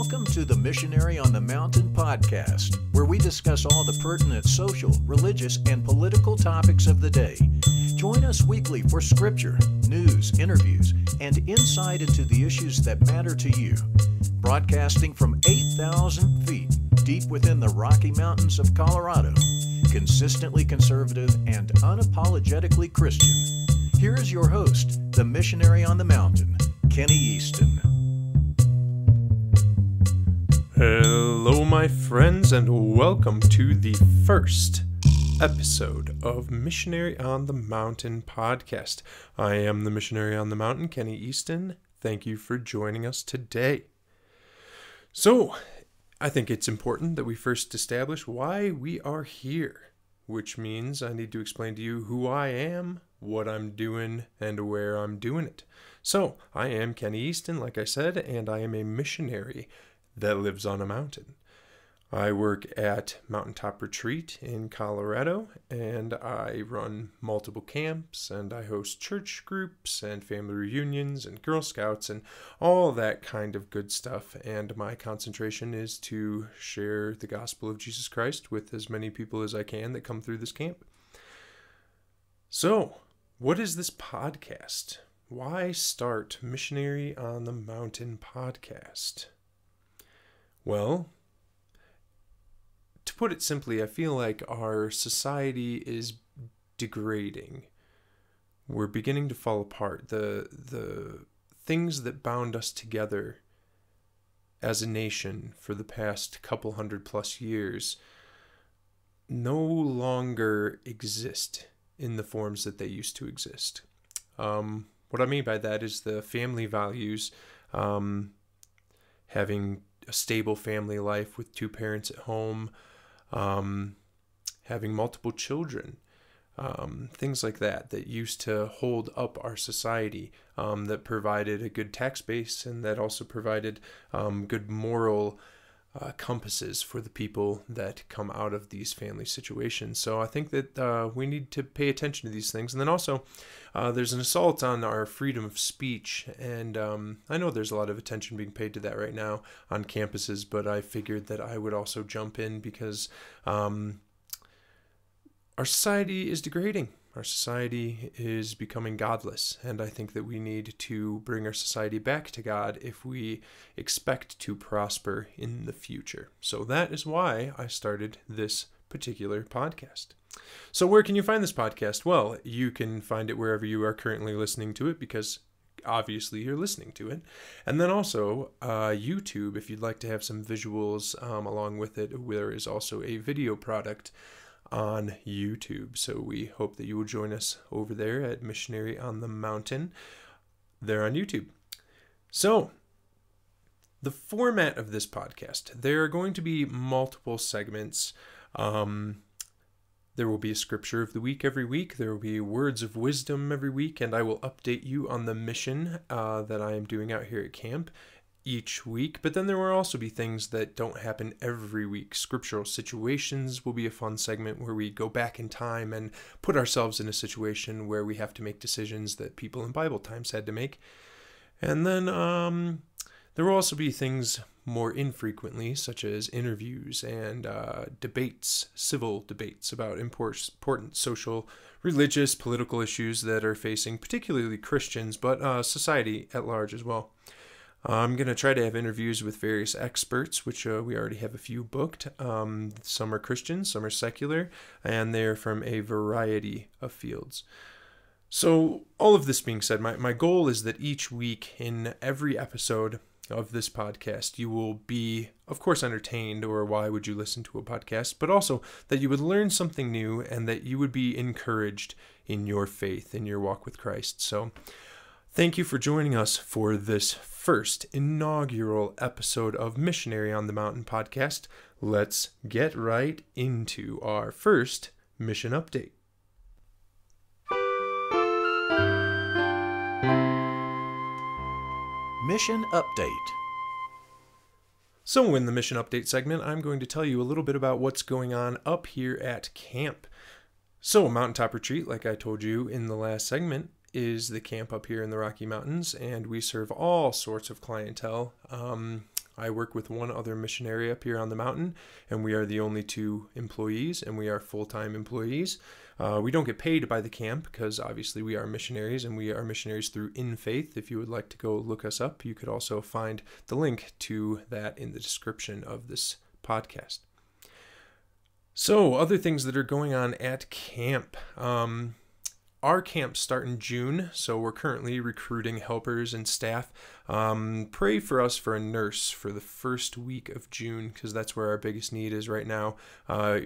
Welcome to the Missionary on the Mountain podcast, where we discuss all the pertinent social, religious, and political topics of the day. Join us weekly for scripture, news, interviews, and insight into the issues that matter to you. Broadcasting from 8,000 feet deep within the Rocky Mountains of Colorado, consistently conservative and unapologetically Christian, here is your host, the Missionary on the Mountain, Kenny Easton. Hello, my friends, and welcome to the first episode of Missionary on the Mountain podcast. I am the Missionary on the Mountain, Kenny Easton. Thank you for joining us today. So, I think it's important that we first establish why we are here, which means I need to explain to you who I am, what I'm doing, and where I'm doing it. So, I am Kenny Easton, like I said, and I am a missionary that lives on a mountain. I work at Mountaintop Retreat in Colorado, and I run multiple camps, and I host church groups and family reunions and Girl Scouts and all that kind of good stuff, and my concentration is to share the gospel of Jesus Christ with as many people as I can that come through this camp. So, what is this podcast? Why start Missionary on the Mountain podcast? Well, to put it simply, I feel like our society is degrading. We're beginning to fall apart. The things that bound us together as a nation for the past couple 100+ years no longer exist in the forms that they used to exist. What I mean by that is the family values, having a stable family life with two parents at home, having multiple children, things like that used to hold up our society, that provided a good tax base and that also provided good moral compasses for the people that come out of these family situations. So I think that we need to pay attention to these things. And then also there's an assault on our freedom of speech, and I know there's a lot of attention being paid to that right now on campuses, but I figured that I would also jump in because our society is degrading. Our society is becoming godless, and I think that we need to bring our society back to God if we expect to prosper in the future. So that is why I started this particular podcast. So where can you find this podcast? Well, you can find it wherever you are currently listening to it, because obviously you're listening to it. And then also YouTube, if you'd like to have some visuals along with it. There is also a video product on YouTube, so we hope that you will join us over there at Missionary on the Mountain there on YouTube. So the format of this podcast, there are going to be multiple segments. There will be a scripture of the week every week. There will be words of wisdom every week, and I will update you on the mission that I am doing out here at camp each week. But then there will also be things that don't happen every week. Scriptural situations will be a fun segment where we go back in time and put ourselves in a situation where we have to make decisions that people in Bible times had to make. And then there will also be things more infrequently, such as interviews and debates, civil debates about important social, religious, political issues that are facing particularly Christians, but society at large as well. I'm going to try to have interviews with various experts, which we already have a few booked. Some are Christian, some are secular, and they're from a variety of fields. So all of this being said, my goal is that each week in every episode of this podcast, you will be, of course, entertained, or why would you listen to a podcast, but also that you would learn something new and that you would be encouraged in your faith, in your walk with Christ. So thank you for joining us for this first inaugural episode of Missionary on the Mountain podcast. Let's get right into our first mission update. Mission update. So in the mission update segment, I'm going to tell you a little bit about what's going on up here at camp. So Mountaintop Retreat, like I told you in the last segment, is the camp up here in the Rocky Mountains, and we serve all sorts of clientele. I work with one other missionary up here on the mountain, and we are the only two employees, and we are full-time employees. We don't get paid by the camp because obviously we are missionaries, and we are missionaries through In Faith. If you would like to go look us up, you could also find the link to that in the description of this podcast. So, other things that are going on at camp. Our camps start in June, so we're currently recruiting helpers and staff. Pray for us for a nurse for the first week of June, because that's where our biggest need is right now.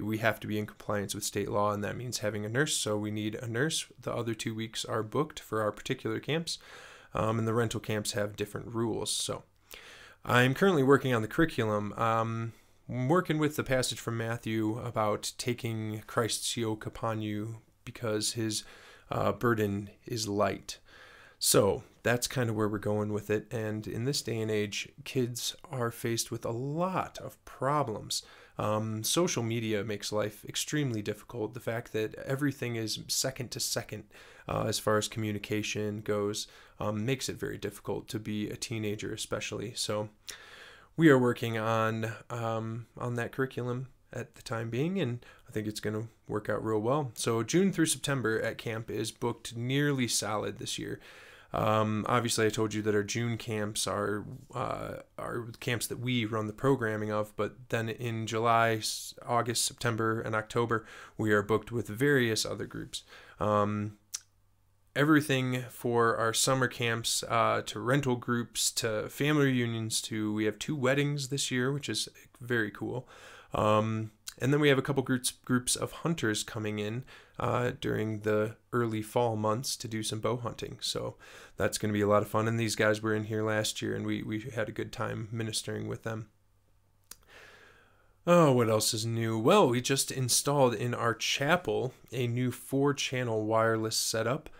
We have to be in compliance with state law, and that means having a nurse, so we need a nurse. The other 2 weeks are booked for our particular camps, and the rental camps have different rules. So, I'm currently working on the curriculum. I'm working with the passage from Matthew about taking Christ's yoke upon you because his burden is light. So that's kind of where we're going with it. And in this day and age, kids are faced with a lot of problems. Social media makes life extremely difficult. The fact that everything is second to second as far as communication goes makes it very difficult to be a teenager, especially. So we are working on that curriculum at the time being, and I think it's going to work out real well. So June through September at camp is booked nearly solid this year. Obviously, I told you that our June camps are camps that we run the programming of, but then in July, August, September, and October, we are booked with various other groups. Everything for our summer camps, to rental groups, to family reunions, to we have 2 weddings this year, which is very cool. And then we have a couple groups of hunters coming in during the early fall months to do some bow hunting. So that's going to be a lot of fun. And these guys were in here last year, and we had a good time ministering with them. Oh, what else is new? Well, we just installed in our chapel a new 4-channel wireless setup.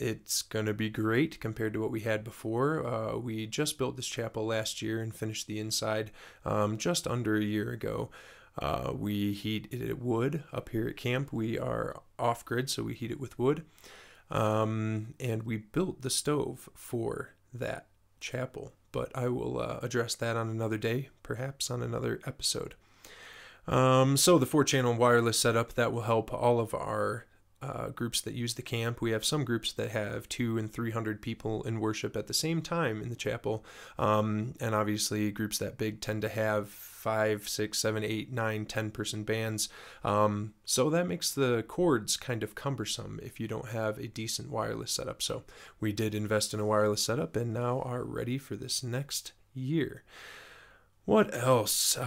It's going to be great compared to what we had before. We just built this chapel last year and finished the inside just under a year ago. We heat it wood up here at camp. We are off-grid, so we heat it with wood. And we built the stove for that chapel. But I will address that on another day, perhaps on another episode. So the 4-channel wireless setup, that will help all of our groups that use the camp. We have some groups that have 200 and 300 people in worship at the same time in the chapel. And obviously groups that big tend to have 5, 6, 7, 8, 9, 10 person bands. So that makes the cords kind of cumbersome if you don't have a decent wireless setup. So we did invest in a wireless setup and now are ready for this next year. What else?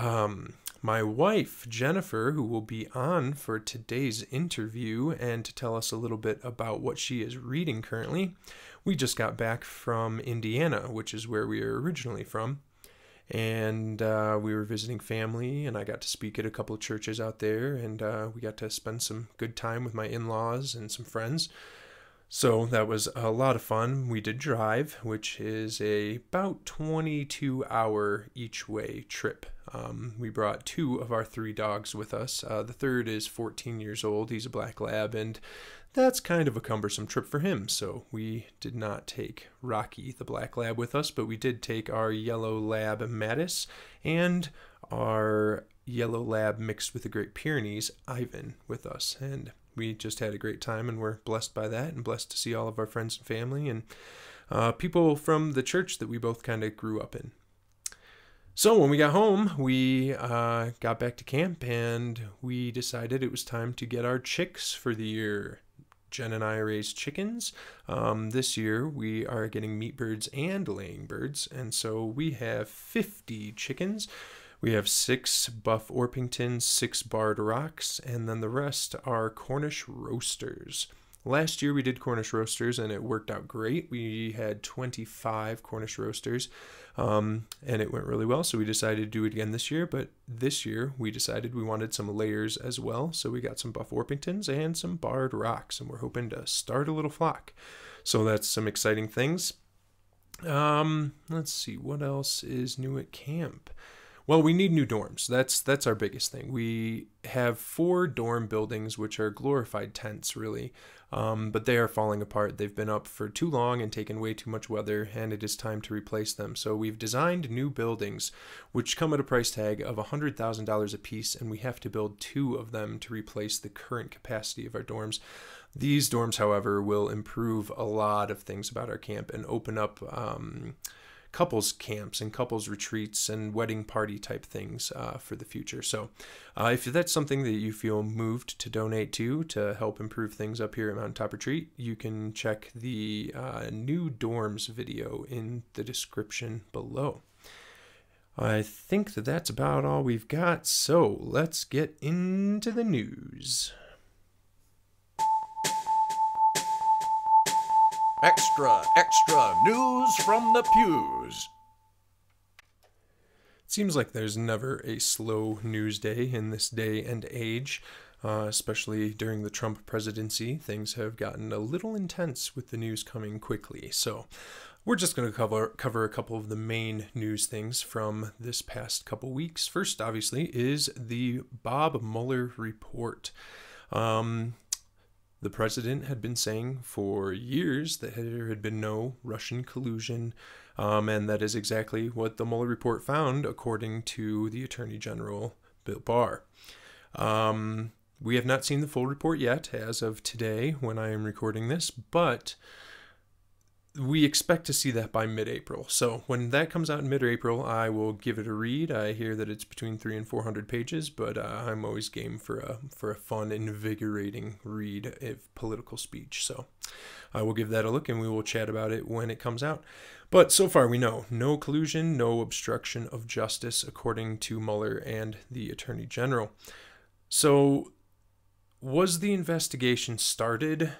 My wife, Jennifer, who will be on for today's interview and to tell us a little bit about what she is reading currently, we just got back from Indiana, which is where we are originally from, and we were visiting family, and I got to speak at a couple of churches out there, and we got to spend some good time with my in-laws and some friends. So that was a lot of fun. We did drive, which is about 22-hour each-way trip. We brought 2 of our 3 dogs with us. The third is 14 years old. He's a black lab, and that's kind of a cumbersome trip for him. So we did not take Rocky, the black lab, with us, but we did take our yellow lab, Mattis, and our yellow lab mixed with the Great Pyrenees, Ivan, with us. And we just had a great time, and we're blessed by that and blessed to see all of our friends and family and people from the church that we both kind of grew up in. So when we got home, we got back to camp, and we decided it was time to get our chicks for the year. Jen and I raise chickens. This year we are getting meat birds and laying birds, and so we have 50 chickens. We have 6 Buff Orpingtons, 6 Barred Rocks, and then the rest are Cornish Roasters. Last year we did Cornish Roasters, and it worked out great. We had 25 Cornish Roasters, and it went really well, so we decided to do it again this year. But this year we decided we wanted some layers as well, so we got some Buff Orpingtons and some Barred Rocks, and we're hoping to start a little flock. So that's some exciting things. Let's see, what else is new at camp? Well, we need new dorms. That's our biggest thing. We have 4 dorm buildings, which are glorified tents, really. But they are falling apart. They've been up for too long and taken way too much weather, and it is time to replace them. So we've designed new buildings, which come at a price tag of $100,000 a piece, and we have to build 2 of them to replace the current capacity of our dorms. These dorms, however, will improve a lot of things about our camp and open up couples camps and couples retreats and wedding party type things for the future. So if that's something that you feel moved to donate to help improve things up here at Mountaintop Retreat, you can check the new dorms video in the description below. I think that that's about all we've got, so let's get into the news. Extra, extra, news from the pews. It seems like there's never a slow news day in this day and age, especially during the Trump presidency. Things have gotten a little intense with the news coming quickly. So we're just going to cover a couple of the main news things from this past couple weeks. First, obviously, is the Bob Mueller report. The president had been saying for years that there had been no Russian collusion, and that is exactly what the Mueller report found, according to the Attorney General, Bill Barr. We have not seen the full report yet, as of today, when I am recording this, but we expect to see that by mid-April. So when that comes out in mid-April, I will give it a read. I hear that it's between 300 and 400 pages, but I'm always game for a fun, invigorating read of political speech. So I will give that a look, and we will chat about it when it comes out. But so far we know no collusion, no obstruction of justice, according to Mueller and the Attorney General. So was the investigation started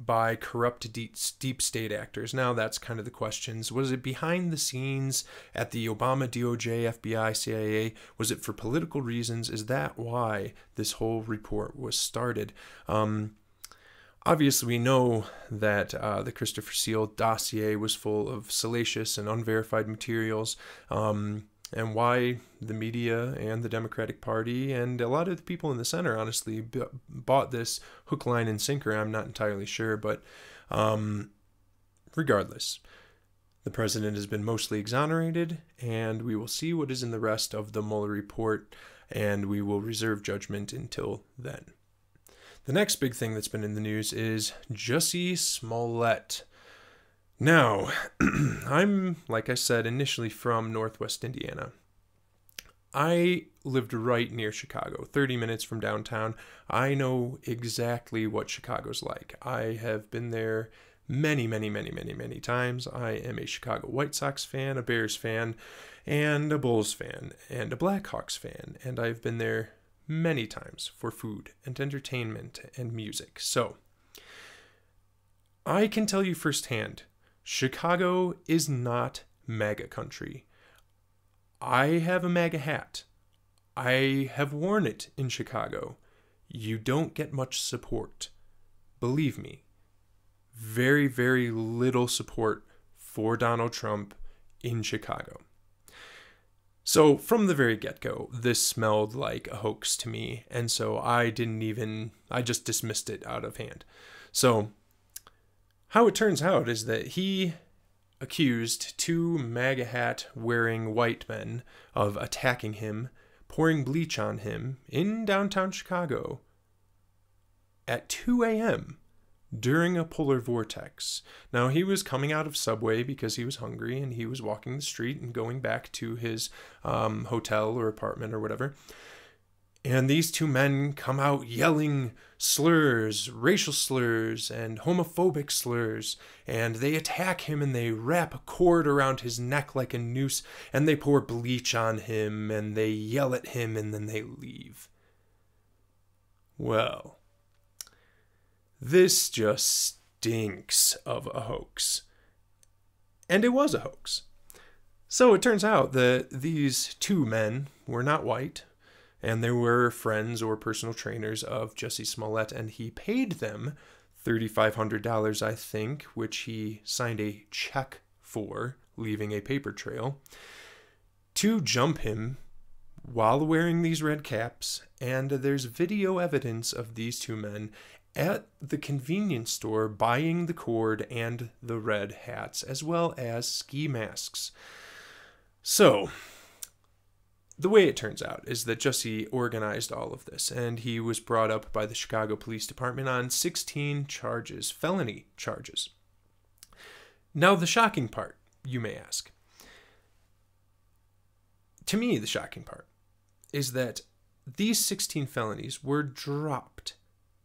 by corrupt deep state actors? Now that's kind of the questions. Was it behind the scenes at the Obama DOJ, FBI, CIA? Was it for political reasons? Is that why this whole report was started? Obviously, we know that the Christopher Steele dossier was full of salacious and unverified materials, and why the media and the Democratic Party and a lot of the people in the center, honestly, bought this hook, line, and sinker, I'm not entirely sure. But regardless, the president has been mostly exonerated, and we will see what is in the rest of the Mueller report, and we will reserve judgment until then. The next big thing that's been in the news is Jussie Smollett. Now, I'm, like I said, initially from Northwest Indiana. I lived right near Chicago, 30 minutes from downtown. I know exactly what Chicago's like. I have been there many, many, many, many, many times. I am a Chicago White Sox fan, a Bears fan, and a Bulls fan, and a Blackhawks fan. And I've been there many times for food and entertainment and music. So I can tell you firsthand, Chicago is not MAGA country. I have a MAGA hat. I have worn it in Chicago. You don't get much support. Believe me, very, very little support for Donald Trump in Chicago. So from the very get-go, this smelled like a hoax to me, and so I just dismissed it out of hand. So how it turns out is that he accused 2 MAGA hat-wearing white men of attacking him, pouring bleach on him in downtown Chicago at 2 a.m. during a polar vortex. Now, he was coming out of Subway because he was hungry, and he was walking the street and going back to his hotel or apartment or whatever. And these 2 men come out yelling slurs, racial slurs, and homophobic slurs. And they attack him, and they wrap a cord around his neck like a noose, and they pour bleach on him, and they yell at him, and then they leave. Well, this just stinks of a hoax. And it was a hoax. So it turns out that these 2 men were not white, and they were friends or personal trainers of Jussie Smollett, and he paid them $3,500, I think, which he signed a check for, leaving a paper trail, to jump him while wearing these red caps, and there's video evidence of these two men at the convenience store buying the cord and the red hats, as well as ski masks. So, the way it turns out is that Jussie organized all of this, and he was brought up by the Chicago Police Department on 16 charges, felony charges. Now, the shocking part, you may ask. To me, the shocking part is that these 16 felonies were dropped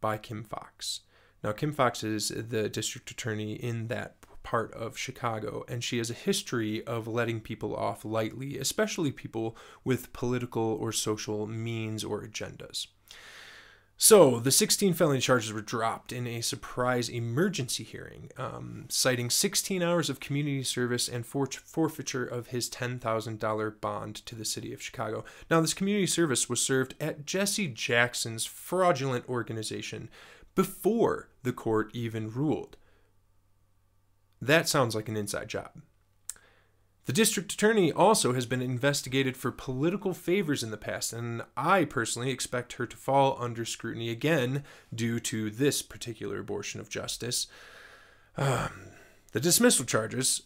by Kim Fox. Now, Kim Fox is the district attorney in that part of Chicago, and she has a history of letting people off lightly, especially people with political or social means or agendas. So the 16 felony charges were dropped in a surprise emergency hearing, citing 16 hours of community service and forfeiture of his $10,000 bond to the city of Chicago. Now, this community service was served at Jesse Jackson's fraudulent organization before the court even ruled. That sounds like an inside job. The district attorney also has been investigated for political favors in the past, and I personally expect her to fall under scrutiny again due to this particular abortion of justice. The dismissal of charges,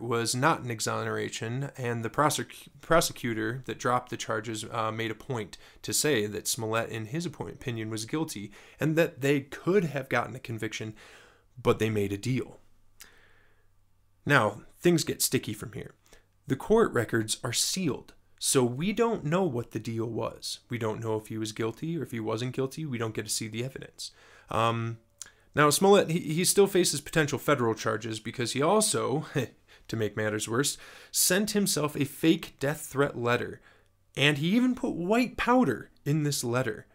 was not an exoneration, and the prosecutor that dropped the charges made a point to say that Smollett, in his opinion, was guilty, and that they could have gotten a conviction, but they made a deal. Now, things get sticky from here. The court records are sealed, so we don't know what the deal was. We don't know if he was guilty or if he wasn't guilty. We don't get to see the evidence. Now, Smollett, he still faces potential federal charges because he also, to make matters worse, sent himself a fake death threat letter. And he even put white powder in this letter.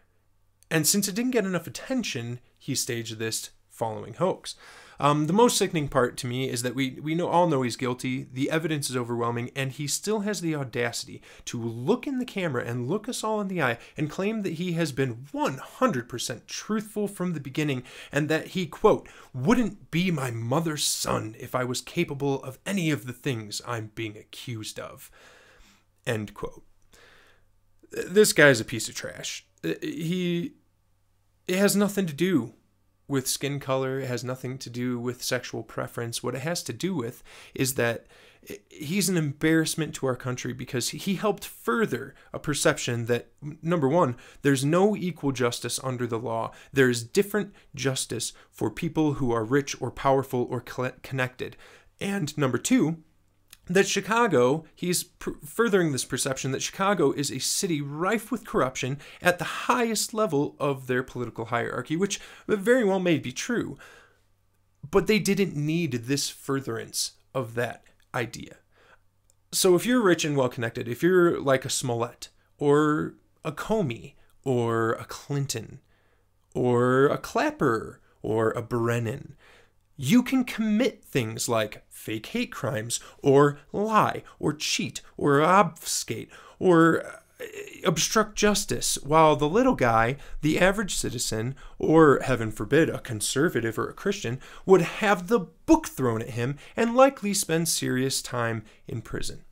And since it didn't get enough attention, he staged this following hoax. The most sickening part to me is that we all know he's guilty, the evidence is overwhelming, and he still has the audacity to look in the camera and look us all in the eye and claim that he has been 100% truthful from the beginning and that he, quote, wouldn't be my mother's son if I was capable of any of the things I'm being accused of, end quote. This guy's a piece of trash. It has nothing to do with skin color, it has nothing to do with sexual preference. What it has to do with is that he's an embarrassment to our country because he helped further a perception that, number one, there's no equal justice under the law. There is different justice for people who are rich or powerful or connected. And number two, that Chicago, he's furthering this perception that Chicago is a city rife with corruption at the highest level of their political hierarchy, which very well may be true, but they didn't need this furtherance of that idea. So if you're rich and well-connected, if you're like a Smollett or a Comey or a Clinton or a Clapper or a Brennan, you can commit things like fake hate crimes, or lie, or cheat, or obfuscate, or obstruct justice, while the little guy, the average citizen, or heaven forbid, a conservative or a Christian, would have the book thrown at him and likely spend serious time in prison.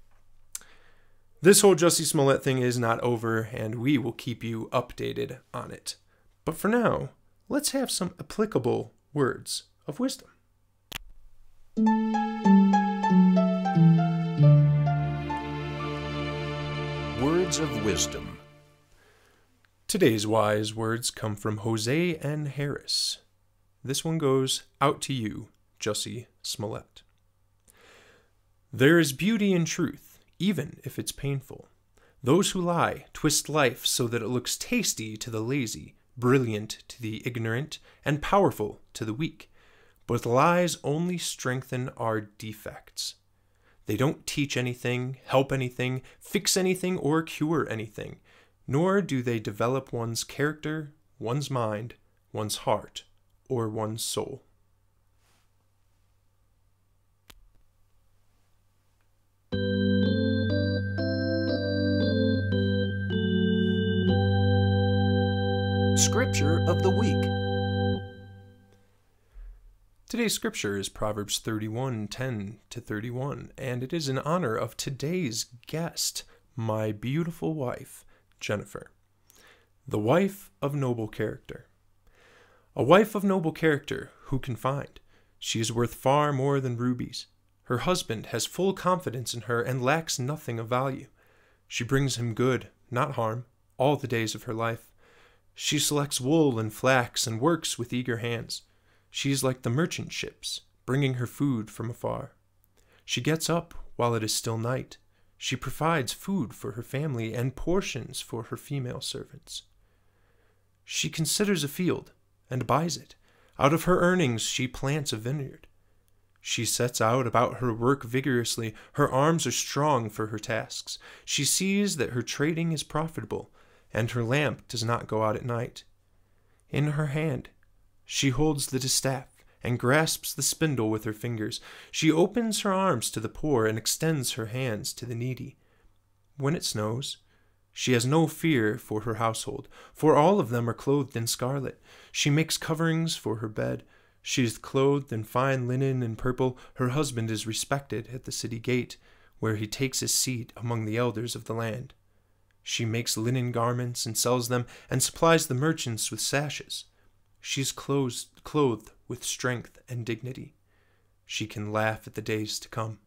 This whole Jussie Smollett thing is not over, and we will keep you updated on it. But for now, let's have some applicable words of wisdom. Words of wisdom. Today's wise words come from Jose N. Harris. This one goes out to you, Jussie Smollett. There is beauty in truth, even if it's painful. Those who lie twist life so that it looks tasty to the lazy, brilliant to the ignorant, and powerful to the weak. But lies only strengthen our defects. They don't teach anything, help anything, fix anything, or cure anything, nor do they develop one's character, one's mind, one's heart, or one's soul. Scripture of the Week. Today's scripture is Proverbs 31:10 to 31, and it is in honor of today's guest, my beautiful wife, Jennifer. The wife of noble character. A wife of noble character, who can find? She is worth far more than rubies. Her husband has full confidence in her and lacks nothing of value. She brings him good, not harm, all the days of her life. She selects wool and flax and works with eager hands. She is like the merchant ships, bringing her food from afar. She gets up while it is still night. She provides food for her family and portions for her female servants. She considers a field and buys it. Out of her earnings she plants a vineyard. She sets out about her work vigorously. Her arms are strong for her tasks. She sees that her trading is profitable, and her lamp does not go out at night. In her hand she holds the distaff and grasps the spindle with her fingers. She opens her arms to the poor and extends her hands to the needy. When it snows, she has no fear for her household, for all of them are clothed in scarlet. She makes coverings for her bed. She is clothed in fine linen and purple. Her husband is respected at the city gate, where he takes his seat among the elders of the land. She makes linen garments and sells them, and supplies the merchants with sashes. She is clothed with strength and dignity. She can laugh at the days to come.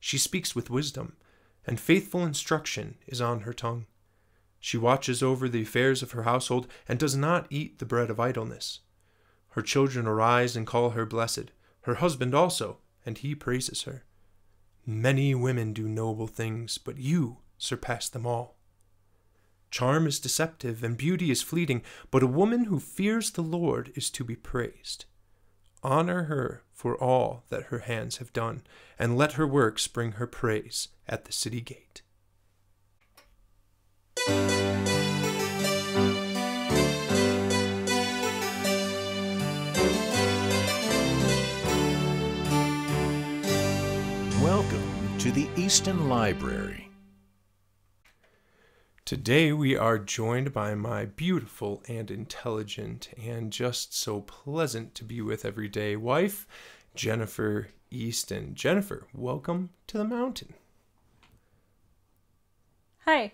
She speaks with wisdom, and faithful instruction is on her tongue. She watches over the affairs of her household, and does not eat the bread of idleness. Her children arise and call her blessed, her husband also, and he praises her. Many women do noble things, but you surpass them all. Charm is deceptive, and beauty is fleeting, but a woman who fears the Lord is to be praised. Honor her for all that her hands have done, and let her works bring her praise at the city gate. Welcome to the Easton Library. Today we are joined by my beautiful and intelligent and just so pleasant to be with every day wife, Jennifer Easton. Jennifer, welcome to the mountain. Hi.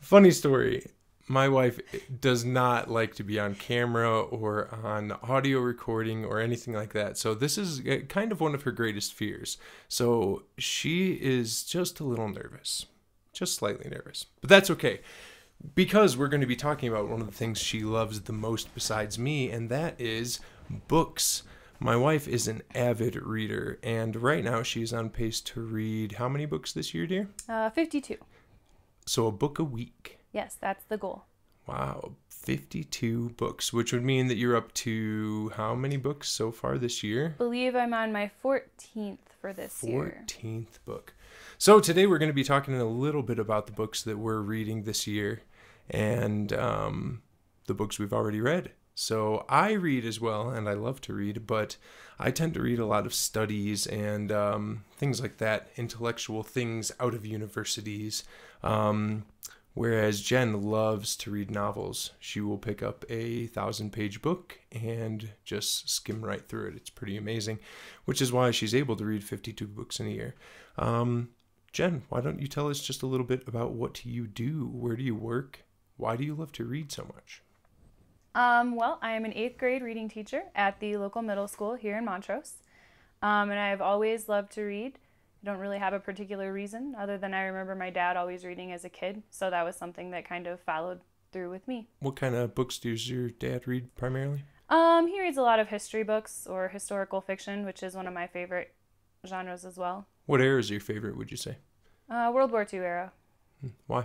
Funny story. My wife does not like to be on camera or on audio recording or anything like that. So this is kind of one of her greatest fears. So she is just a little nervous, just slightly nervous, but that's okay because we're going to be talking about one of the things she loves the most besides me, and that is books. My wife is an avid reader, and right now she's on pace to read how many books this year, dear? 52. So a book a week. Yes, that's the goal. Wow, 52 books, which would mean that you're up to how many books so far this year? I believe I'm on my 14th for this year. 14th book. So today we're going to be talking a little bit about the books that we're reading this year and the books we've already read. So I read as well, and I love to read, but I tend to read a lot of studies and things like that, intellectual things out of universities. Whereas Jen loves to read novels. She will pick up a 1,000-page book and just skim right through it. It's pretty amazing, which is why she's able to read 52 books in a year. Jen, why don't you tell us just a little bit about what you do? Where do you work? Why do you love to read so much? Well, I am an 8th grade reading teacher at the local middle school here in Montrose, and I've always loved to read. I don't really have a particular reason other than I remember my dad always reading as a kid, so that was something that kind of followed through with me. What kind of books does your dad read primarily? He reads a lot of history books or historical fiction, which is one of my favorite genres as well. What era is your favorite, would you say? World War II era. Why?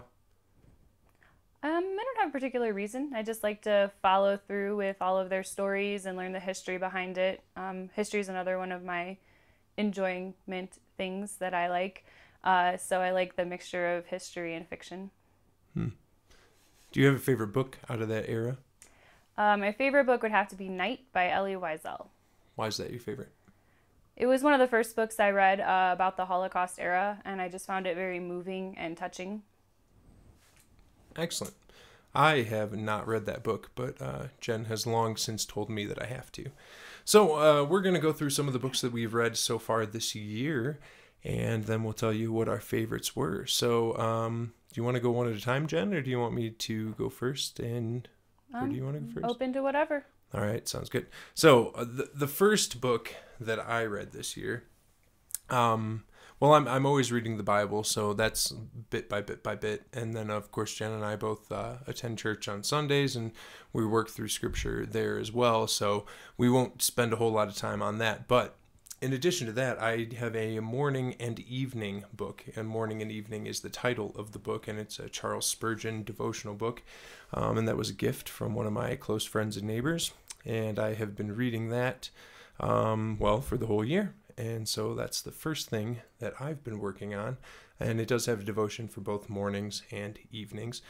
I don't have a particular reason. I just like to follow through with all of their stories and learn the history behind it. History is another one of my enjoyment things that I like. So I like the mixture of history and fiction. Do you have a favorite book out of that era? My favorite book would have to be Night by Elie Wiesel. Why is that your favorite? It was one of the first books I read about the Holocaust era, and I just found it very moving and touching. Excellent. I have not read that book, but Jen has long since told me that I have to. So we're going to go through some of the books that we've read so far this year, and then we'll tell you what our favorites were. So do you want to go one at a time, Jen, or do you want me to go first? And where do you want to go first? Open to whatever. All right, sounds good. So the first book that I read this year, well, I'm always reading the Bible, so that's bit by bit by bit. And then, of course, Jen and I both attend church on Sundays, and we work through Scripture there as well, so we won't spend a whole lot of time on that. But in addition to that, I have a Morning and Evening book, and Morning and Evening is the title of the book, and it's a Charles Spurgeon devotional book, and that was a gift from one of my close friends and neighbors, and I have been reading that, well, for the whole year. And so that's the first thing that I've been working on. And it does have a devotion for both mornings and evenings.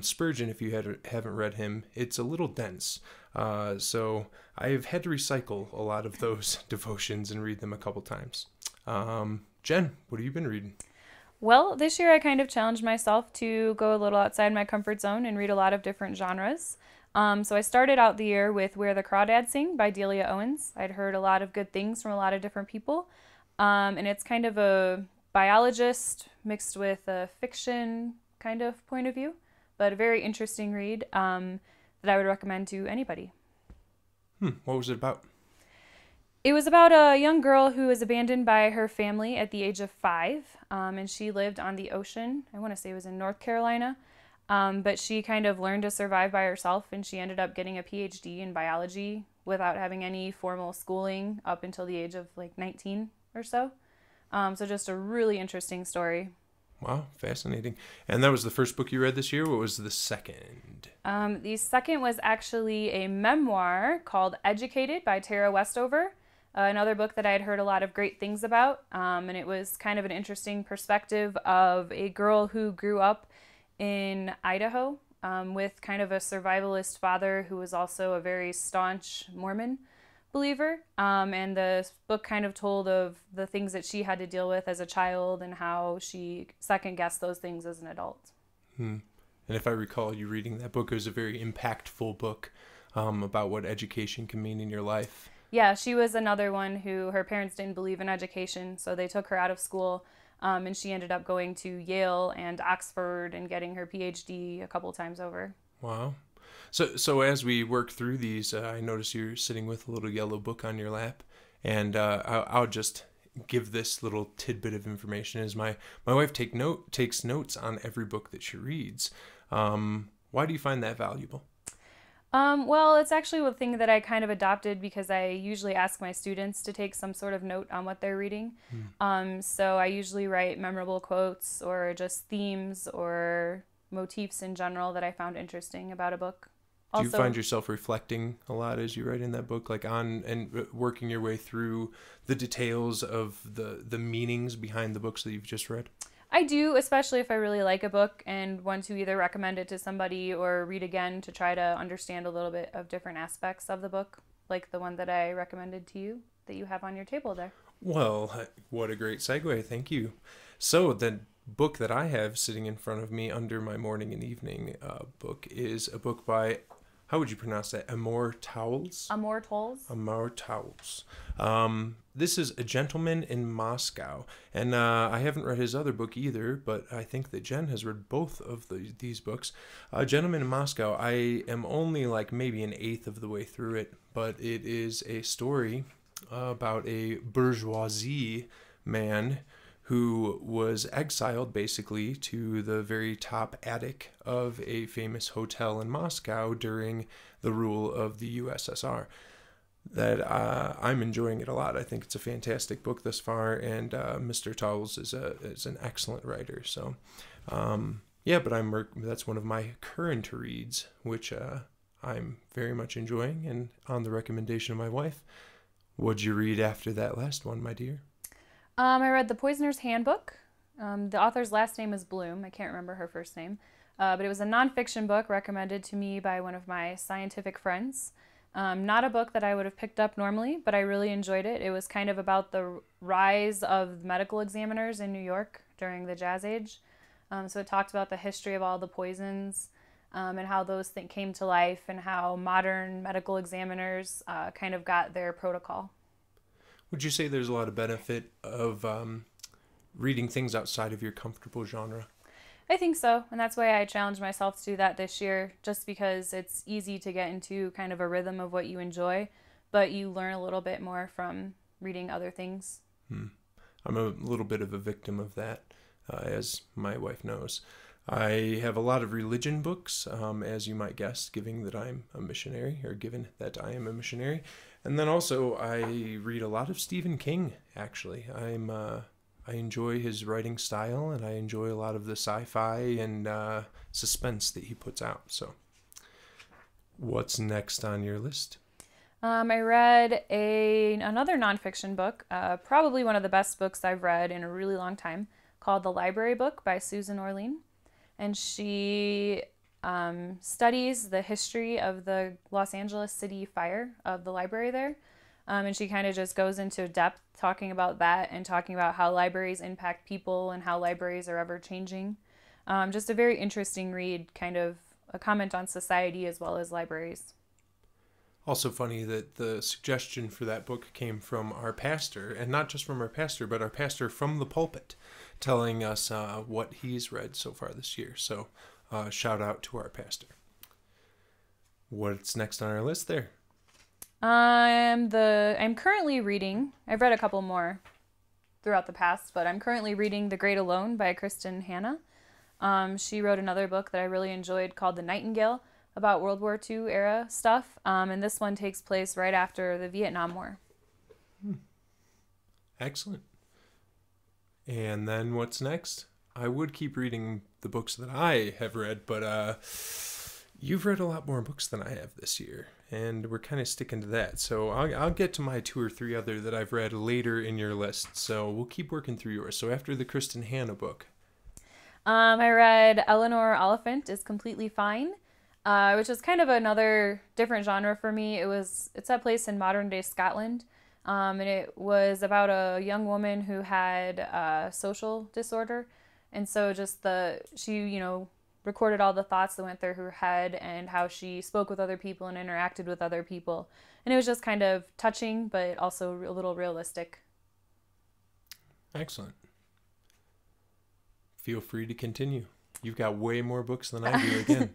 Spurgeon, if you haven't read him, it's a little dense. So I've had to recycle a lot of those devotions and read them a couple times. Jen, what have you been reading? Well, this year I kind of challenged myself to go a little outside my comfort zone and read a lot of different genres. So I started out the year with Where the Crawdads Sing by Delia Owens. I'd heard a lot of good things from a lot of different people. And it's kind of a biologist mixed with a fiction kind of point of view, but a very interesting read that I would recommend to anybody. What was it about? It was about a young girl who was abandoned by her family at the age of 5, and she lived on the ocean. I want to say it was in North Carolina. But she kind of learned to survive by herself, and she ended up getting a PhD in biology without having any formal schooling up until the age of like 19 or so. So just a really interesting story. Wow, fascinating. And that was the first book you read this year? What was the second? The second was actually a memoir called Educated by Tara Westover, another book that I had heard a lot of great things about. And it was kind of an interesting perspective of a girl who grew up in Idaho with kind of a survivalist father who was also a very staunch Mormon believer. And the book kind of told of the things that she had to deal with as a child and how she second-guessed those things as an adult. And if I recall you reading that book, it was a very impactful book about what education can mean in your life. Yeah, she was another one who her parents didn't believe in education, so they took her out of school. And she ended up going to Yale and Oxford and getting her PhD a couple times over. Wow. So as we work through these, I notice you're sitting with a little yellow book on your lap. And I'll just give this little tidbit of information. Is my wife takes notes on every book that she reads. Why do you find that valuable? Well, it's actually a thing that I kind of adopted because I usually ask my students to take some sort of note on what they're reading. So I usually write memorable quotes or just themes or motifs in general that I found interesting about a book. Also, do you find yourself reflecting a lot as you write in that book, like on and working your way through the details of the meanings behind the books that you've just read? I do, especially if I really like a book and want to either recommend it to somebody or read again to try to understand a little bit of different aspects of the book, like the one that I recommended to you that you have on your table there. Well, what a great segue. Thank you. So the book that I have sitting in front of me under my Morning and Evening book is a book by, how would you pronounce that? Amor Towles? Amor Towles. Amor Towles. This is A Gentleman in Moscow. And I haven't read his other book either, but I think that Jen has read both of these books. A Gentleman in Moscow, I am only like maybe an eighth of the way through it, but it is a story about a bourgeoisie man who was exiled basically to the very top attic of a famous hotel in Moscow during the rule of the USSR. That I'm enjoying it a lot. I think it's a fantastic book thus far, and Mr. Towles is an excellent writer. So, yeah, but that's one of my current reads, which I'm very much enjoying, and on the recommendation of my wife. What'd you read after that last one, my dear? I read The Poisoner's Handbook. The author's last name is Bloom. I can't remember her first name. But it was a nonfiction book recommended to me by one of my scientific friends. Not a book that I would have picked up normally, but I really enjoyed it. It was kind of about the rise of medical examiners in New York during the Jazz Age. So it talked about the history of all the poisons and how those came to life and how modern medical examiners kind of got their protocol. Would you say there's a lot of benefit of reading things outside of your comfortable genre. I think so, and that's why I challenged myself to do that this year, just because it's easy to get into kind of a rhythm of what you enjoy, but you learn a little bit more from reading other things. I'm a little bit of a victim of that, as my wife knows. I have a lot of religion books, as you might guess, given that I am a missionary. And then also I read a lot of Stephen King, actually. I enjoy his writing style, and I enjoy a lot of the sci-fi and suspense that he puts out. So what's next on your list? I read another nonfiction book, probably one of the best books I've read in a really long time, called The Library Book by Susan Orlean. And she studies the history of the Los Angeles City fire of the library there. And she kind of just goes into depth talking about that and talking about how libraries impact people and how libraries are ever changing. Just a very interesting read, kind of a comment on society as well as libraries. Also funny that the suggestion for that book came from our pastor, and not just from our pastor, but our pastor from the pulpit, telling us what he's read so far this year. So shout out to our pastor. What's next on our list there? I'm currently reading, I've read a couple more throughout the past, but I'm currently reading The Great Alone by Kristin Hannah. She wrote another book that I really enjoyed called The Nightingale, about World War II era stuff. And this one takes place right after the Vietnam War. Excellent. And then what's next? I would keep reading the books that I have read, but you've read a lot more books than I have this year, and we're kind of sticking to that. So I'll get to my 2 or 3 other that I've read later in your list. So we'll keep working through yours. So after the Kristin Hannah book. I read Eleanor Oliphant is Completely Fine, which is kind of another different genre for me. It's a place in modern day Scotland, and it was about a young woman who had a social disorder. And so just she, you know, recorded all the thoughts that went through her head and how she spoke with other people and interacted with other people. And it was just kind of touching, but also a little realistic. Excellent. Feel free to continue. You've got way more books than I do again.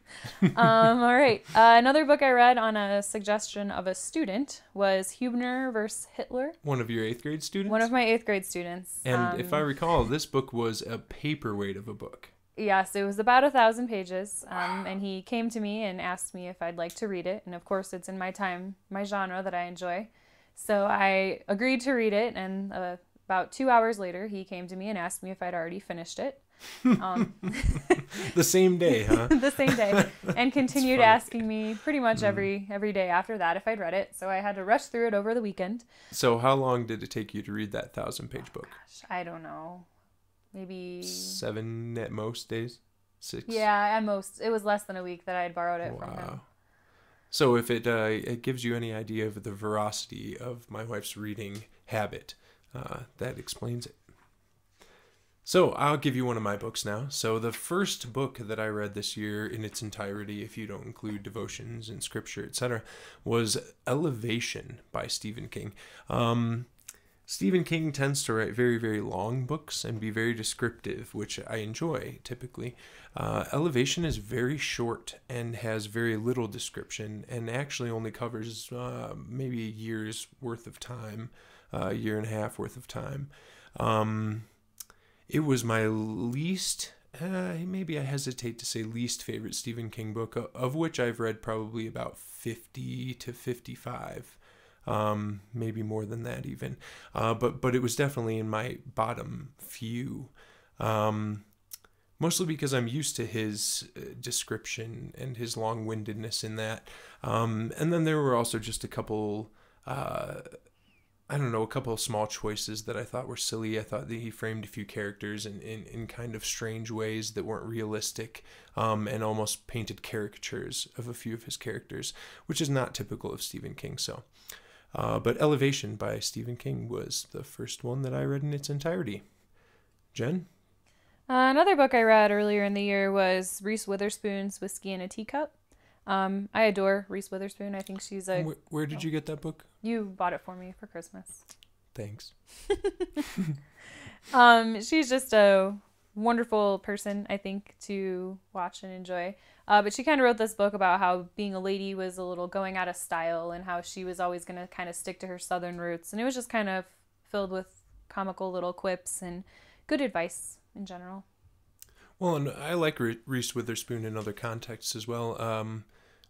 All right. Another book I read on a suggestion of a student was Hübner versus Hitler. One of your 8th grade students? One of my 8th grade students. And if I recall, this book was a paperweight of a book. Yes, it was about 1,000 pages. Wow. And he came to me and asked me if I'd like to read it. And of course, it's in my genre that I enjoy. So I agreed to read it. And about 2 hours later, he came to me and asked me if I'd already finished it. The same day, huh? The same day, and continued asking me pretty much every day after that if I'd read it. So I had to rush through it over the weekend. So how long did it take you to read that 1,000-page book? Gosh, I don't know, maybe 7 at most days, 6. Yeah, at most. It was less than a week that I had borrowed it from him. So if it gives you any idea of the veracity of my wife's reading habit, that explains it. So I'll give you one of my books now. So the first book that I read this year in its entirety, if you don't include devotions and scripture, etc., was Elevation by Stephen King. Stephen King tends to write very, very long books and be very descriptive, which I enjoy typically. Elevation is very short and has very little description and actually only covers maybe a year's worth of time, a year and a half worth of time. It was my least, maybe I hesitate to say least favorite Stephen King book, of which I've read probably about 50 to 55, maybe more than that even. But it was definitely in my bottom few, mostly because I'm used to his description and his long-windedness in that. And then there were also just a couple... I don't know, a couple of small choices that I thought were silly. I thought that he framed a few characters in kind of strange ways that weren't realistic, and almost painted caricatures of a few of his characters, which is not typical of Stephen King. So, but Elevation by Stephen King was the first one that I read in its entirety. Jen? Another book I read earlier in the year was Reese Witherspoon's Whiskey in a Teacup. I adore Reese Witherspoon. I think she's a... Where did you get that book? You bought it for me for Christmas. Thanks. She's just a wonderful person, I think, to watch and enjoy. But she kind of wrote this book about how being a lady was a little going out of style and how she was always going to kind of stick to her Southern roots. And it was just kind of filled with comical little quips and good advice in general. Well, and I like Reese Witherspoon in other contexts as well.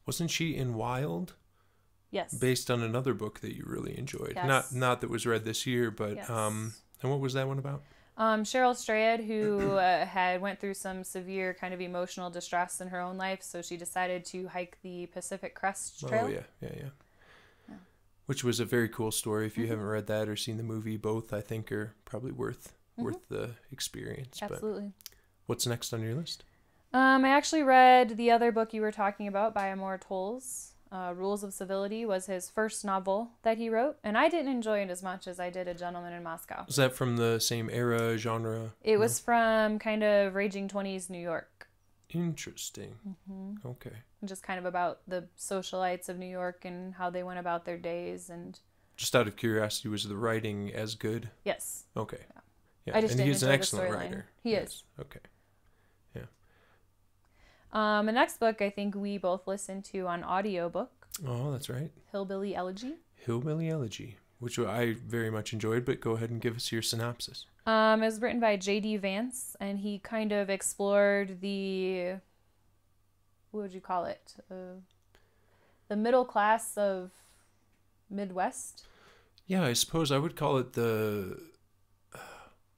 Wasn't she in Wild? Yes. Based on another book that you really enjoyed. Yes. Not that was read this year, but... Yes. And what was that one about? Cheryl Strayed, who had went through some severe kind of emotional distress in her own life, so she decided to hike the Pacific Crest Trail. Oh, yeah. Which was a very cool story. If you haven't read that or seen the movie, both, I think, are probably worth the experience. Absolutely. But what's next on your list? I actually read the other book you were talking about by Amor Towles. Rules of Civility was his first novel that he wrote, and I didn't enjoy it as much as I did A Gentleman in Moscow. Is that from the same era, genre? It was from kind of raging 20s New York. Interesting. Okay. And just kind of about the socialites of New York and how they went about their days. And just out of curiosity, was the writing as good? Yes. Okay. Yeah. I just didn't enjoy the storyline. And he's an excellent writer. He is. Okay. The next book I think we both listened to on audiobook. Oh, that's right. Hillbilly Elegy. Hillbilly Elegy, which I very much enjoyed, but go ahead and give us your synopsis. It was written by J.D. Vance, and he kind of explored the, what would you call it? The middle class of Midwest? Yeah, I suppose I would call it the...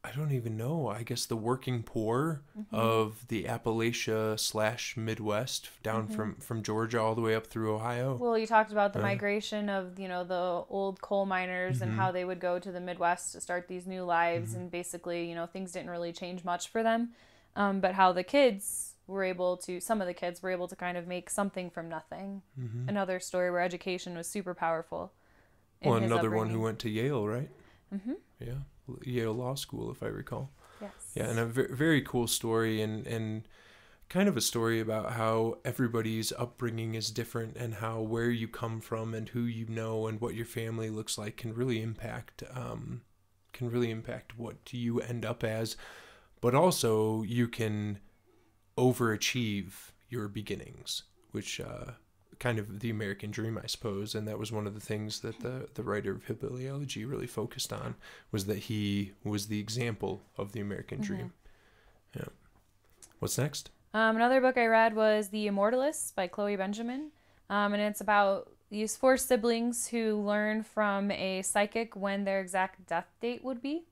I don't even know. I guess the working poor of the Appalachia / Midwest, down from Georgia all the way up through Ohio. Well, you talked about the migration of, you know, the old coal miners and how they would go to the Midwest to start these new lives. And basically, you know, things didn't really change much for them. But how the kids were able to, some of the kids were able to kind of make something from nothing. Another story where education was super powerful. Well, another one who went to Yale, right? Yeah. Yale Law School, if I recall. Yes. Yeah, and a very cool story, and kind of a story about how everybody's upbringing is different and how where you come from and who you know and what your family looks like can really impact what you end up as, but also you can overachieve your beginnings, which kind of the American dream, I suppose, and that was one of the things that the writer of Hillbilly Elegy really focused on, was that he was the example of the American dream. Yeah. What's next? Another book I read was The Immortalists by Chloe Benjamin, and it's about these 4 siblings who learn from a psychic when their exact death date would be.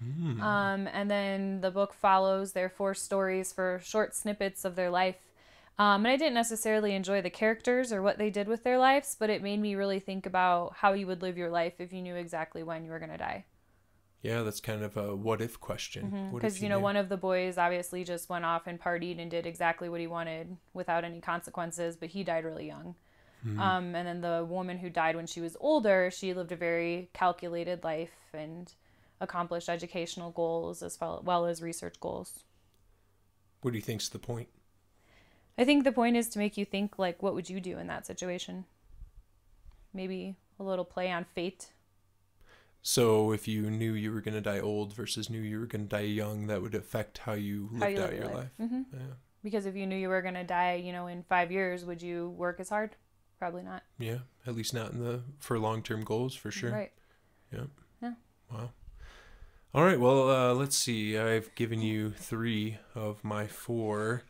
And then the book follows their 4 stories for short snippets of their life. And I didn't necessarily enjoy the characters or what they did with their lives, but it made me really think about how you would live your life if you knew exactly when you were going to die. Yeah, that's kind of a what-if question. Because, you know, one of the boys obviously just went off and partied and did exactly what he wanted without any consequences, but he died really young. And then the woman who died when she was older, she lived a very calculated life and accomplished educational goals as well as research goals. What do you think's the point? I think the point is to make you think, like, what would you do in that situation? Maybe a little play on fate. So if you knew you were going to die old versus knew you were going to die young, that would affect how you lived out your life. Yeah. Because if you knew you were going to die, you know, in 5 years, would you work as hard? Probably not. Yeah, at least not for long-term goals, for sure. Right. Yeah. Yeah. Wow. All right, well, let's see. I've given you 3 of my 4...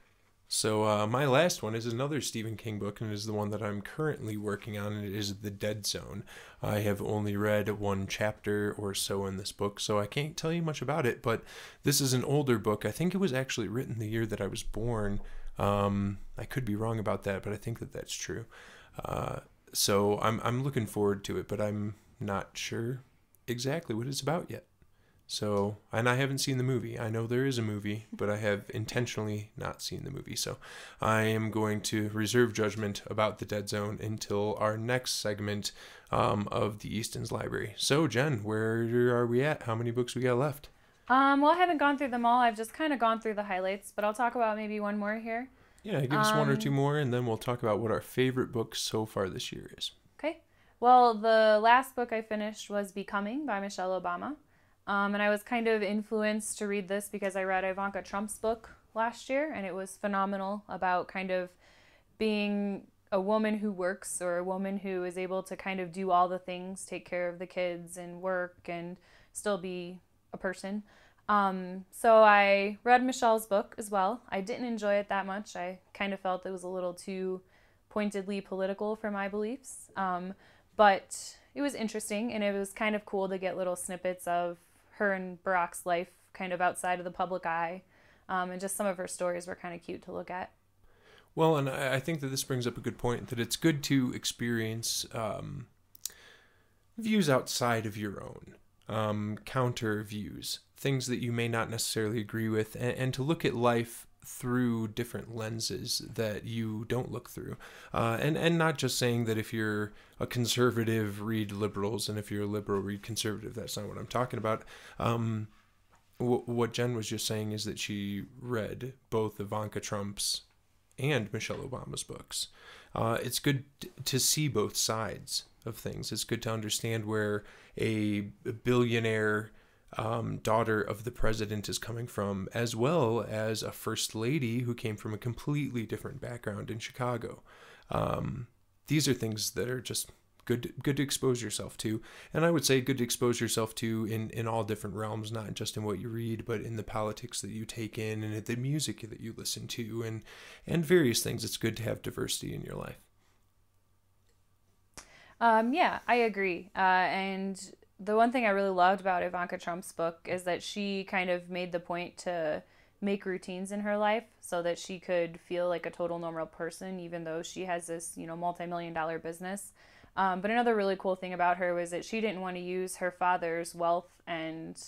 So my last one is another Stephen King book, and it is the one that I'm currently working on, and it is The Dead Zone. I have only read 1 chapter or so in this book, so I can't tell you much about it, but this is an older book. I think it was actually written the year that I was born. I could be wrong about that, but I think that that's true. So I'm looking forward to it, but I'm not sure exactly what it's about yet. So, and I haven't seen the movie. I know there is a movie, but I have intentionally not seen the movie. So I am going to reserve judgment about The Dead Zone until our next segment of the Easton's Library. So Jen, where are we at? How many books we got left? Well, I haven't gone through them all. I've just kind of gone through the highlights, but I'll talk about maybe one more here. Yeah, give us 1 or 2 more, and then we'll talk about what our favorite book so far this year is. Okay. Well, the last book I finished was Becoming by Michelle Obama. And I was kind of influenced to read this because I read Ivanka Trump's book last year, and it was phenomenal about kind of being a woman who works, or a woman who is able to kind of do all the things, take care of the kids and work and still be a person. So I read Michelle's book as well. I didn't enjoy it that much. I kind of felt it was a little too pointedly political for my beliefs, but it was interesting, and it was kind of cool to get little snippets of her and Barack's life kind of outside of the public eye, and just some of her stories were kind of cute to look at. Well, and I think that this brings up a good point, that it's good to experience views outside of your own, counter views, things that you may not necessarily agree with, and to look at life through different lenses that you don't look through. And not just saying that if you're a conservative, read liberals, and if you're a liberal, read conservative. That's not what I'm talking about. What Jen was just saying is that she read both Ivanka Trump's and Michelle Obama's books. It's good to see both sides of things. It's good to understand where a billionaire daughter of the president is coming from, as well as a first lady who came from a completely different background in Chicago. These are things that are just good to expose yourself to, and I would say good to expose yourself to in all different realms, not just in what you read, but in the politics that you take in, and the music that you listen to, and various things. It's good to have diversity in your life. Yeah, I agree. And the one thing I really loved about Ivanka Trump's book is that she kind of made the point to make routines in her life so that she could feel like a total normal person, even though she has this, you know, multi-million-dollar business. But another really cool thing about her was that she didn't want to use her father's wealth and,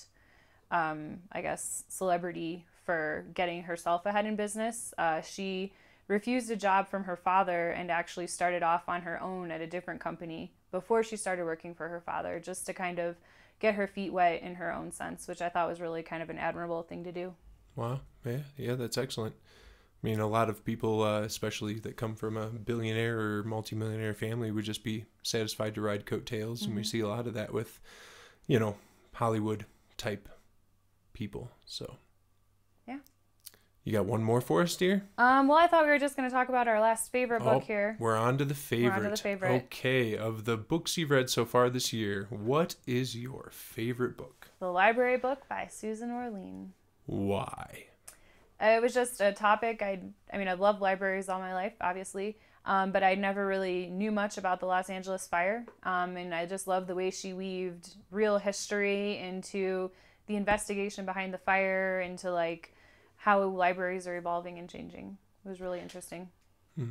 I guess, celebrity for getting herself ahead in business. She refused a job from her father and actually started off on her own at a different company before she started working for her father, just to kind of get her feet wet in her own sense, which I thought was really kind of an admirable thing to do. Wow. Yeah, that's excellent. I mean, a lot of people, especially that come from a billionaire or multimillionaire family, would just be satisfied to ride coattails. Mm-hmm. And we see a lot of that with, you know, Hollywood type people. So, yeah. You got one more for us, dear? Well, I thought we were just going to talk about our last favorite book here. We're on to the favorite. We're on to the favorite. Okay, of the books you've read so far this year, what is your favorite book? The Library Book by Susan Orlean. Why? It was just a topic. I mean, I've loved libraries all my life, obviously, but I never really knew much about the Los Angeles fire, and I just loved the way she weaved real history into the investigation behind the fire, into, like, how libraries are evolving and changing. It was really interesting.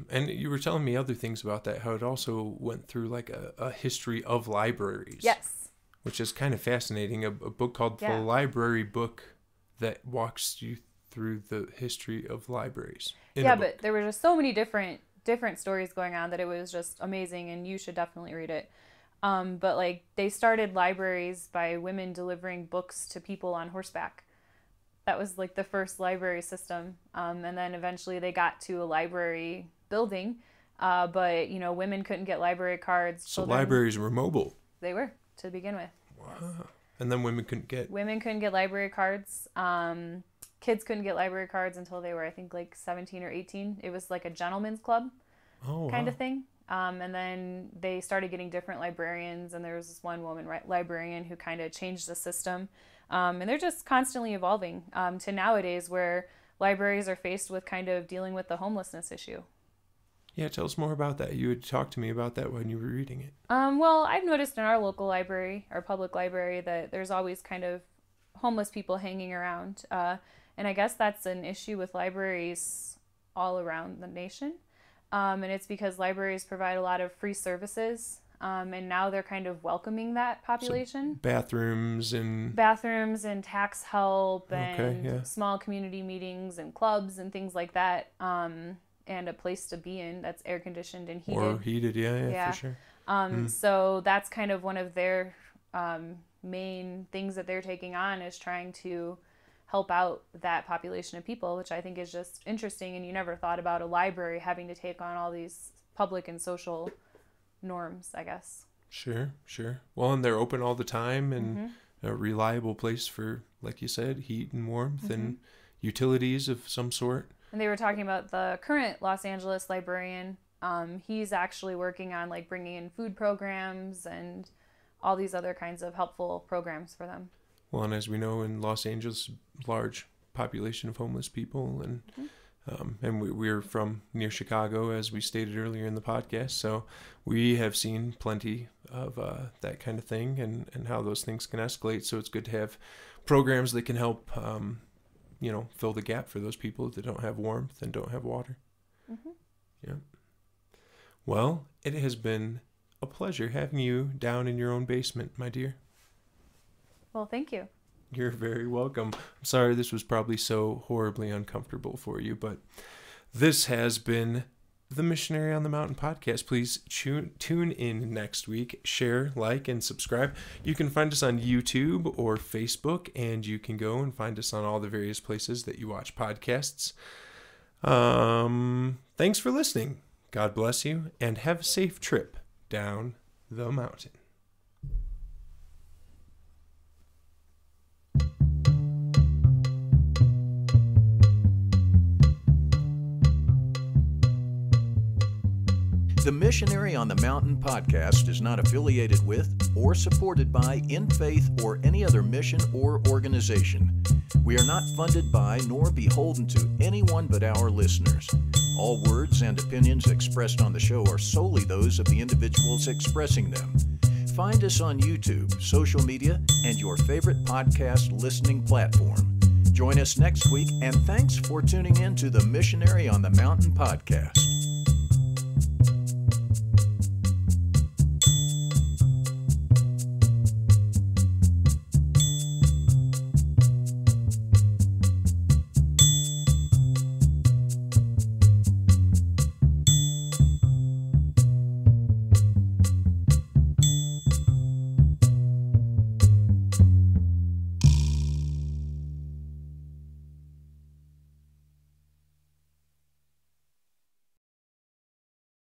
And you were telling me other things about that, how it also went through like a history of libraries. Yes. Which is kind of fascinating. A book called The Library Book that walks you through the history of libraries. Yeah, but there were just so many different stories going on that it was just amazing, and you should definitely read it. But like, they started libraries by women delivering books to people on horseback. That was like the first library system, and then eventually they got to a library building, but you know, women couldn't get library cards. So libraries were mobile. They were, to begin with. Wow! And then women couldn't get library cards. Kids couldn't get library cards until they were, I think, like 17 or 18. It was like a gentleman's club kind of thing. And then they started getting different librarians, and there was this one woman librarian who kind of changed the system. And they're just constantly evolving to nowadays, where libraries are faced with kind of dealing with the homelessness issue. Yeah, tell us more about that. You had talked to me about that when you were reading it. Well, I've noticed in our local library, our public library, that there's always kind of homeless people hanging around. And I guess that's an issue with libraries all around the nation. And it's because libraries provide a lot of free services. And now they're kind of welcoming that population. So bathrooms and tax help and small community meetings and clubs and things like that, and a place to be in that's air conditioned and heated. Or heated, yeah, for sure. So that's kind of one of their main things that they're taking on, is trying to help out that population of people, which I think is just interesting. And you never thought about a library having to take on all these public and social norms, I guess. Sure. Well, and they're open all the time, and a reliable place for, like you said, heat and warmth mm-hmm. and utilities of some sort. And they were talking about the current Los Angeles librarian. He's actually working on like bringing in food programs and all these other kinds of helpful programs for them. Well, and as we know, in Los Angeles, large population of homeless people, and mm-hmm. We're from near Chicago, as we stated earlier in the podcast. So we have seen plenty of that kind of thing, and how those things can escalate. So it's good to have programs that can help, fill the gap for those people that don't have warmth and don't have water. Mm-hmm. Yeah. Well, it has been a pleasure having you down in your own basement, my dear. Well, thank you. You're very welcome. I'm sorry this was probably so horribly uncomfortable for you, but this has been the Missionary on the Mountain podcast. Please tune in next week. Share, like, and subscribe. You can find us on YouTube or Facebook, and you can go and find us on all the various places that you watch podcasts. Thanks for listening. God bless you, and have a safe trip down the mountain. The Missionary on the Mountain podcast is not affiliated with or supported by In Faith or any other mission or organization. We are not funded by nor beholden to anyone but our listeners. All words and opinions expressed on the show are solely those of the individuals expressing them. Find us on YouTube, social media, and your favorite podcast listening platform. Join us next week, and thanks for tuning in to the Missionary on the Mountain podcast.